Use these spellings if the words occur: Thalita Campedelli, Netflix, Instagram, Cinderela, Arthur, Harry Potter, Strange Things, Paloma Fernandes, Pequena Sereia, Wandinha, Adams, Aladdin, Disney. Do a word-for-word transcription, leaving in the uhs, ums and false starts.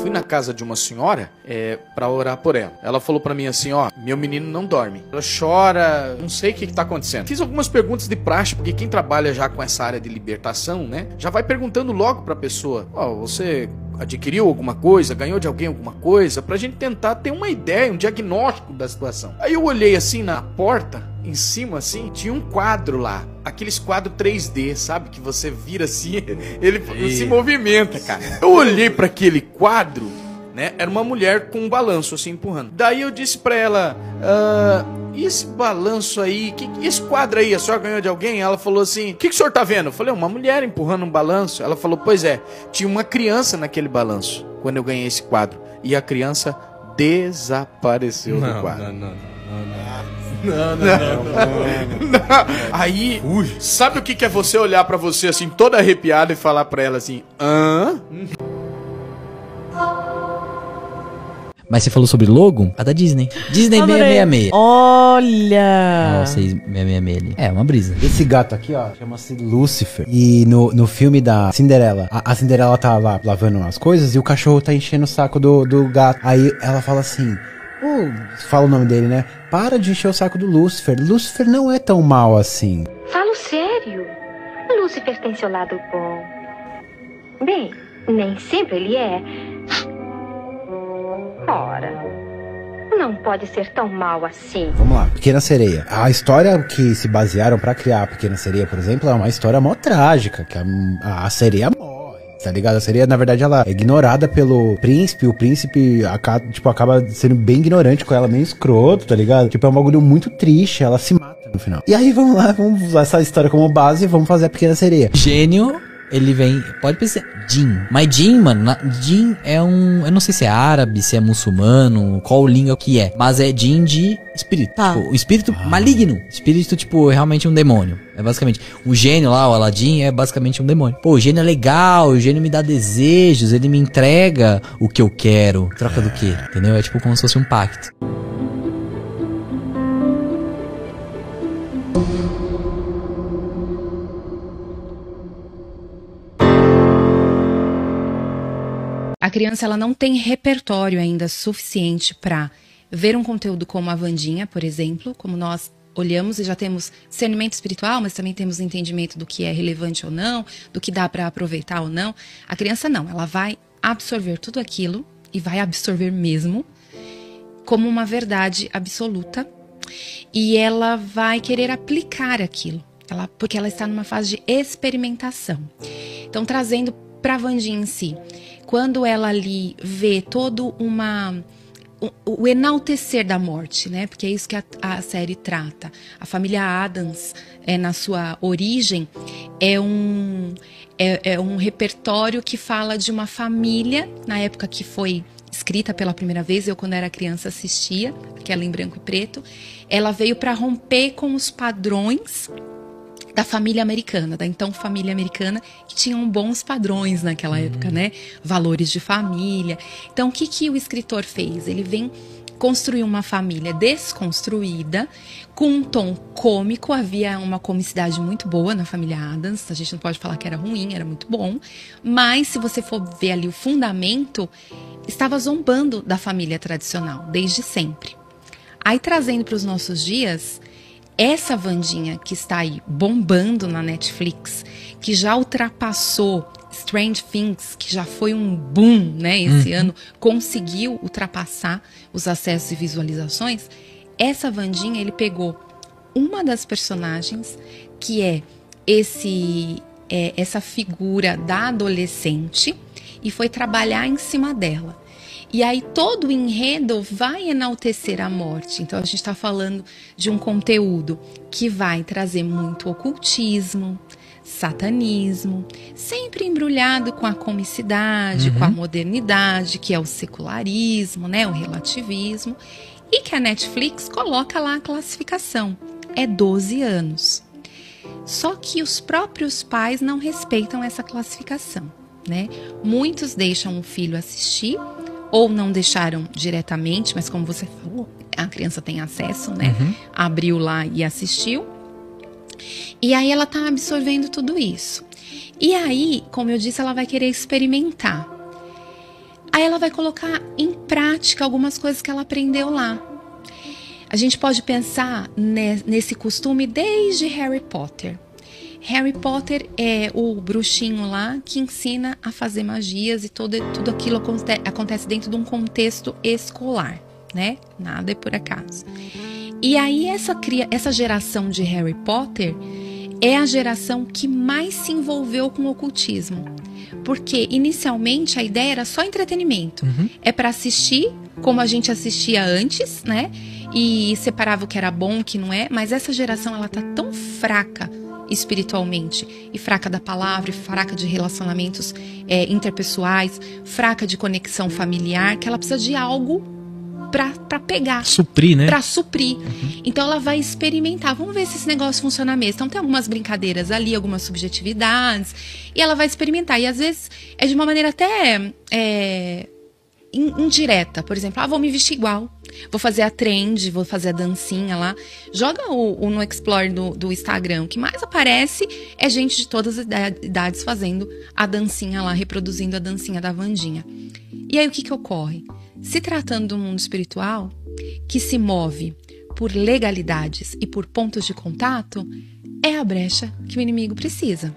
Fui na casa de uma senhora é, pra orar por ela. Ela falou pra mim assim, ó, meu menino não dorme. Ela chora, não sei o que que tá acontecendo. Fiz algumas perguntas de praxe, porque quem trabalha já com essa área de libertação, né, já vai perguntando logo pra pessoa, ó, você adquiriu alguma coisa, ganhou de alguém alguma coisa, pra gente tentar ter uma ideia, um diagnóstico da situação. Aí eu olhei assim na porta, em cima assim, tinha um quadro lá. Aqueles quadros três D, sabe? Que você vira assim, ele e... se movimenta, cara. Eu olhei pra aquele quadro, né? Era uma mulher com um balanço assim, empurrando. Daí eu disse pra ela, ah, e esse balanço aí, que, esse quadro aí, a senhora ganhou de alguém? Ela falou assim, o que, que o senhor tá vendo? Eu falei, uma mulher empurrando um balanço. Ela falou, pois é, tinha uma criança naquele balanço, quando eu ganhei esse quadro. E a criança desapareceu não, do quadro. Não, não, não, não. Não, não, não, não, não, não. Aí, ui, sabe o que, que é você olhar pra você assim, toda arrepiada, e falar pra ela assim, hã? Mas você falou sobre logo? A da Disney. Disney seiscentos e sessenta e seis. Olha! Nossa, seiscentos e sessenta e seis ali. É, uma brisa. Esse gato aqui, ó, chama-se Lucifer. E no, no filme da Cinderela, a, a Cinderela tá lá lavando as coisas e o cachorro tá enchendo o saco do, do gato. Aí ela fala assim, oh, fala o nome dele, né? Para de encher o saco do Lúcifer. Lúcifer não é tão mal assim. Falo sério. Lúcifer tem seu lado bom. Bem, nem sempre ele é. Ora, não pode ser tão mal assim. Vamos lá, Pequena Sereia. A história que se basearam pra criar a Pequena Sereia, por exemplo, é uma história mó trágica, que a, a sereia morre. Tá ligado? A sereia, na verdade, ela é ignorada pelo príncipe. O príncipe, acaba, tipo, acaba sendo bem ignorante com ela, meio escroto, tá ligado? Tipo, é um bagulho muito triste. Ela se mata no final. E aí, vamos lá, vamos usar essa história como base e vamos fazer a Pequena Sereia. Gênio, ele vem... Pode pensar... Jin. Mas Jin, mano, Jin é um... Eu não sei se é árabe, se é muçulmano, qual língua que é. Mas é Jin de espírito. Tá. Tipo, o espírito ah. maligno. Espírito, tipo, realmente um demônio. É basicamente... O gênio lá, o Aladdin, é basicamente um demônio. Pô, o gênio é legal, o gênio me dá desejos, ele me entrega o que eu quero. Troca do quê? Entendeu? É tipo como se fosse um pacto. A criança ela não tem repertório ainda suficiente para ver um conteúdo como a Wandinha, por exemplo, como nós olhamos e já temos discernimento espiritual, mas também temos entendimento do que é relevante ou não, do que dá para aproveitar ou não. A criança não, ela vai absorver tudo aquilo e vai absorver mesmo como uma verdade absoluta e ela vai querer aplicar aquilo, ela, porque ela está numa fase de experimentação. Então, trazendo para a Wandinha em si, quando ela ali vê todo uma, o, o enaltecer da morte, né? Porque é isso que a, a série trata. A família Adams, é, na sua origem, é um, é, é um repertório que fala de uma família, na época que foi escrita pela primeira vez, eu quando era criança assistia, aquela em branco e preto, ela veio para romper com os padrões da família americana, da então família americana, que tinham bons padrões naquela uhum. época, né? Valores de família. Então, o que, que o escritor fez? Ele vem construir uma família desconstruída, com um tom cômico. Havia uma comicidade muito boa na família Adams, a gente não pode falar que era ruim, era muito bom, mas se você for ver ali o fundamento, estava zombando da família tradicional, desde sempre. Aí, trazendo para os nossos dias... Essa Wandinha que está aí bombando na Netflix, que já ultrapassou Strange Things, que já foi um boom, né? Esse uhum. ano conseguiu ultrapassar os acessos e visualizações. Essa Wandinha, ele pegou uma das personagens, que é, esse, é essa figura da adolescente, e foi trabalhar em cima dela. E aí todo o enredo vai enaltecer a morte. Então a gente está falando de um conteúdo que vai trazer muito ocultismo, satanismo, sempre embrulhado com a comicidade, uhum. com a modernidade, que é o secularismo, né, o relativismo. E que a Netflix coloca lá a classificação. É doze anos. Só que os próprios pais não respeitam essa classificação, né? Muitos deixam o filho assistir, ou não deixaram diretamente, mas como você falou, a criança tem acesso, né? Uhum. Abriu lá e assistiu. E aí ela tá absorvendo tudo isso. E aí, como eu disse, ela vai querer experimentar. Aí ela vai colocar em prática algumas coisas que ela aprendeu lá. A gente pode pensar nesse costume desde Harry Potter. Harry Potter é o bruxinho lá que ensina a fazer magias e todo, tudo aquilo aconte- acontece dentro de um contexto escolar, né? Nada é por acaso. E aí essa, essa geração de Harry Potter é a geração que mais se envolveu com o ocultismo. Porque inicialmente a ideia era só entretenimento. Uhum. É para assistir como a gente assistia antes, né? E separava o que era bom, o que não é. Mas essa geração, ela tá tão fraca espiritualmente, e fraca da palavra, e fraca de relacionamentos é, interpessoais, fraca de conexão familiar, que ela precisa de algo pra, pra pegar. Suprir, né? Pra suprir. Uhum. Então ela vai experimentar, vamos ver se esse negócio funciona mesmo. Então tem algumas brincadeiras ali, algumas subjetividades, e ela vai experimentar. E às vezes é de uma maneira até... É, indireta, por exemplo, ah, vou me vestir igual, vou fazer a trend, vou fazer a dancinha lá, joga o, o no Explore do, do Instagram, o que mais aparece é gente de todas as idades fazendo a dancinha lá, reproduzindo a dancinha da Wandinha. E aí o que que ocorre? Se tratando do mundo espiritual, que se move por legalidades e por pontos de contato, é a brecha que o inimigo precisa.